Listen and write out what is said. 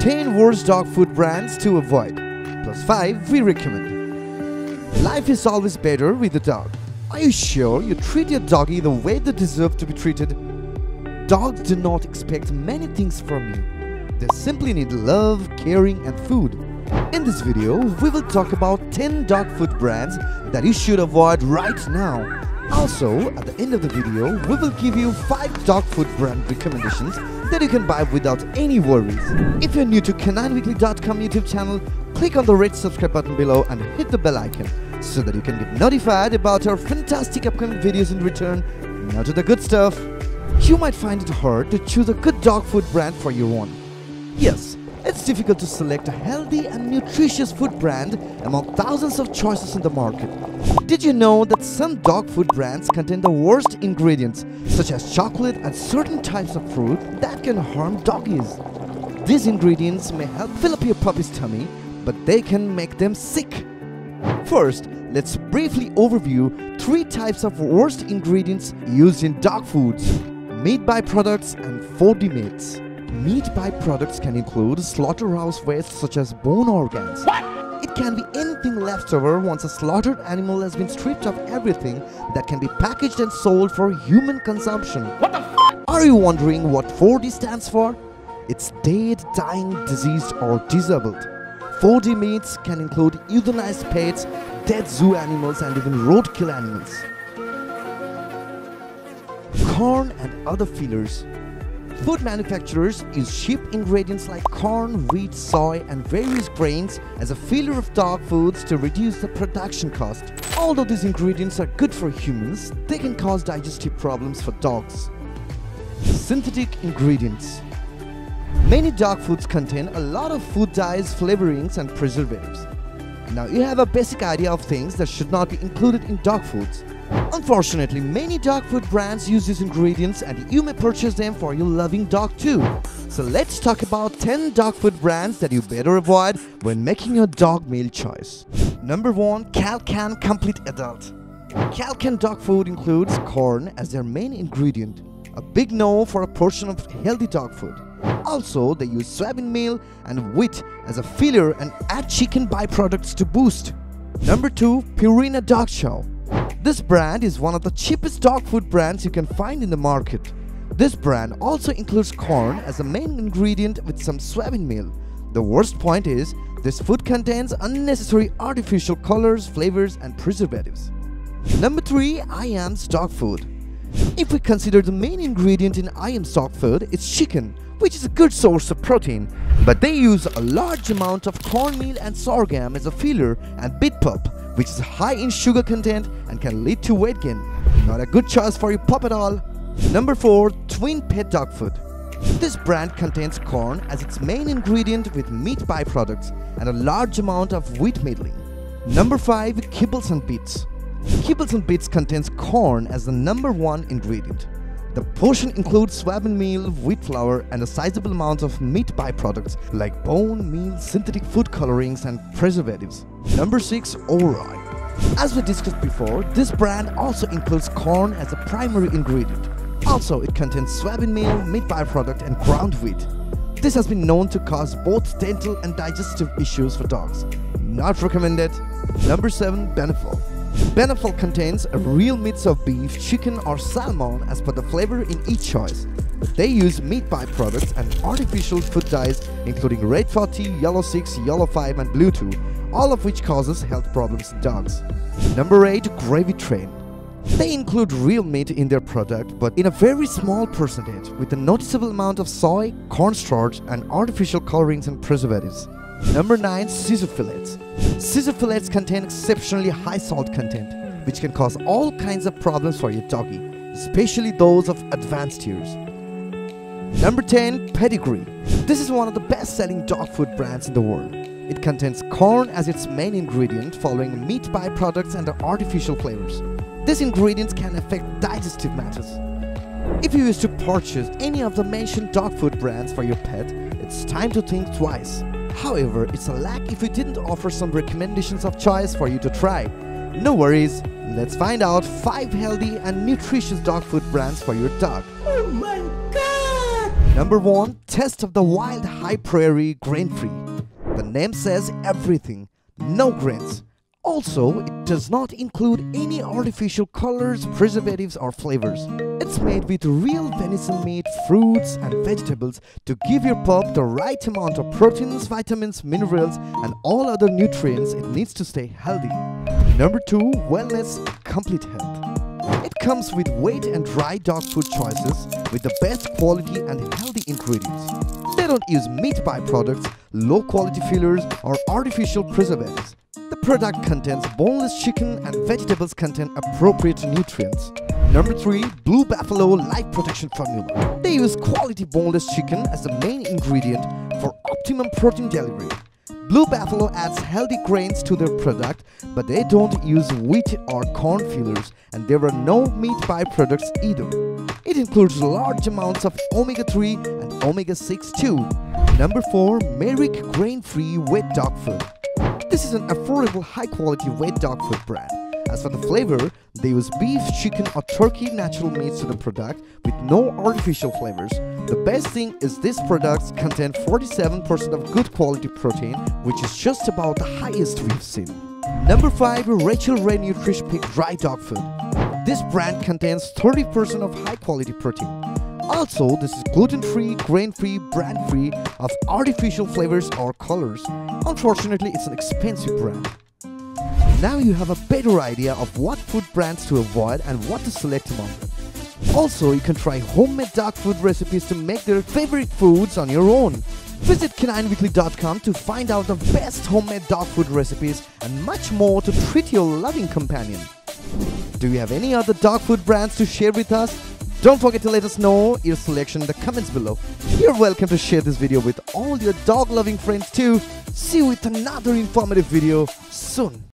10 worst dog food brands to avoid, plus 5 we recommend. Life is always better with a dog. Are you sure you treat your doggy the way they deserve to be treated? Dogs do not expect many things from you. They simply need love, caring and food. In this video, we will talk about 10 dog food brands that you should avoid right now. Also, at the end of the video, we will give you 5 dog food brand recommendations that you can buy without any worries. If you're new to CanineWeekly.com YouTube channel, click on the red subscribe button below and hit the bell icon so that you can get notified about our fantastic upcoming videos in return. Now to the good stuff. You might find it hard to choose a good dog food brand for your own. Yes, it's difficult to select a healthy and nutritious food brand among thousands of choices in the market. Did you know that some dog food brands contain the worst ingredients, such as chocolate and certain types of fruit that can harm doggies? These ingredients may help fill up your puppy's tummy, but they can make them sick. First, let's briefly overview 3 types of worst ingredients used in dog foods: meat byproducts and 4D mates. Meat byproducts can include slaughterhouse waste such as bone organs. It can be anything left over once a slaughtered animal has been stripped of everything that can be packaged and sold for human consumption. What the fuck? Are you wondering what 4D stands for? It's dead, dying, diseased or disabled. 4D mates can include euthanized pets, dead zoo animals and even roadkill animals. Corn and other fillers. Food manufacturers use cheap ingredients like corn, wheat, soy and various grains as a filler of dog foods to reduce the production cost. Although these ingredients are good for humans, they can cause digestive problems for dogs. Synthetic ingredients. Many dog foods contain a lot of food dyes, flavorings and preservatives. Now you have a basic idea of things that should not be included in dog foods. Unfortunately, many dog food brands use these ingredients and you may purchase them for your loving dog too. So let's talk about 10 dog food brands that you better avoid when making your dog meal choice. Number 1. Calcan Complete Adult. Calcan dog food includes corn as their main ingredient. A big no for a portion of healthy dog food. Also, they use soybean meal and wheat as a filler and add chicken byproducts to boost. Number 2. Purina Dog Chow. This brand is one of the cheapest dog food brands you can find in the market. This brand also includes corn as a main ingredient with some soybean meal. The worst point is, this food contains unnecessary artificial colors, flavors and preservatives. Number 3. Iams dog food. If we consider the main ingredient in Iams dog food, it's chicken, which is a good source of protein, but they use a large amount of cornmeal and sorghum as a filler and bit pulp, which is high in sugar content and can lead to weight gain. Not a good choice for your pup at all. Number 4. Twin Pet dog food. This brand contains corn as its main ingredient with meat byproducts and a large amount of wheat middling. Number 5. Kibbles and Bits. Kibbles and Bits contains corn as the number 1 ingredient. The portion includes soybean meal, wheat flour and a sizable amount of meat byproducts like bone, meal, synthetic food colorings and preservatives. Number 6. Orij. As we discussed before, this brand also includes corn as a primary ingredient. Also, it contains soybean meal, meat byproduct and ground wheat. This has been known to cause both dental and digestive issues for dogs. Not recommended. Number 7. Beneful. Beneful contains a real mix of beef, chicken or salmon as per the flavor in each choice. They use meat byproducts and artificial food dyes including red 40, yellow 6, yellow 5 and blue 2, all of which causes health problems in dogs. Number 8. Gravy Train. They include real meat in their product but in a very small percentage with a noticeable amount of soy, cornstarch and artificial colorings and preservatives. Number 9. Sizzophylates. Sizzophylates contain exceptionally high salt content, which can cause all kinds of problems for your doggy, especially those of advanced years. Number 10. Pedigree. This is one of the best-selling dog food brands in the world. It contains corn as its main ingredient, following meat byproducts and artificial flavors. These ingredients can affect digestive matters. If you wish to purchase any of the mentioned dog food brands for your pet, it's time to think twice. However, it's a lack if we didn't offer some recommendations of choice for you to try. No worries, let's find out 5 healthy and nutritious dog food brands for your dog. Oh my god! Number 1. Taste of the Wild High Prairie grain-free. The name says everything, no grains. Also, it does not include any artificial colors, preservatives or flavors. It's made with real venison meat, fruits and vegetables to give your pup the right amount of proteins, vitamins, minerals and all other nutrients it needs to stay healthy. Number 2. Wellness Complete Health. It comes with wet and dry dog food choices with the best quality and healthy ingredients. They don't use meat byproducts, low quality fillers or artificial preservatives. The product contains boneless chicken and vegetables contain appropriate nutrients. Number 3. Blue Buffalo Life Protection Formula. They use quality boneless chicken as the main ingredient for optimum protein delivery. Blue Buffalo adds healthy grains to their product, but they don't use wheat or corn fillers, and there are no meat byproducts either. It includes large amounts of omega-3 and omega-6 too. Number 4. Merrick Grain-Free Wet Dog Food. This is an affordable, high-quality wet dog food brand. As for the flavor, they use beef, chicken or turkey natural meats to the product with no artificial flavors. The best thing is these products contain 47% of good quality protein, which is just about the highest we've seen. Number 5. Rachael Ray Nutrish Pig Dry Dog Food. This brand contains 30% of high-quality protein. Also, this is gluten-free, grain-free, brand-free of artificial flavors or colors. Unfortunately, it's an expensive brand. Now you have a better idea of what food brands to avoid and what to select among them. Also, you can try homemade dog food recipes to make their favorite foods on your own. Visit CanineWeekly.com to find out the best homemade dog food recipes and much more to treat your loving companion. Do you have any other dog food brands to share with us? Don't forget to let us know your selection in the comments below. You're welcome to share this video with all your dog-loving friends too. See you with another informative video soon.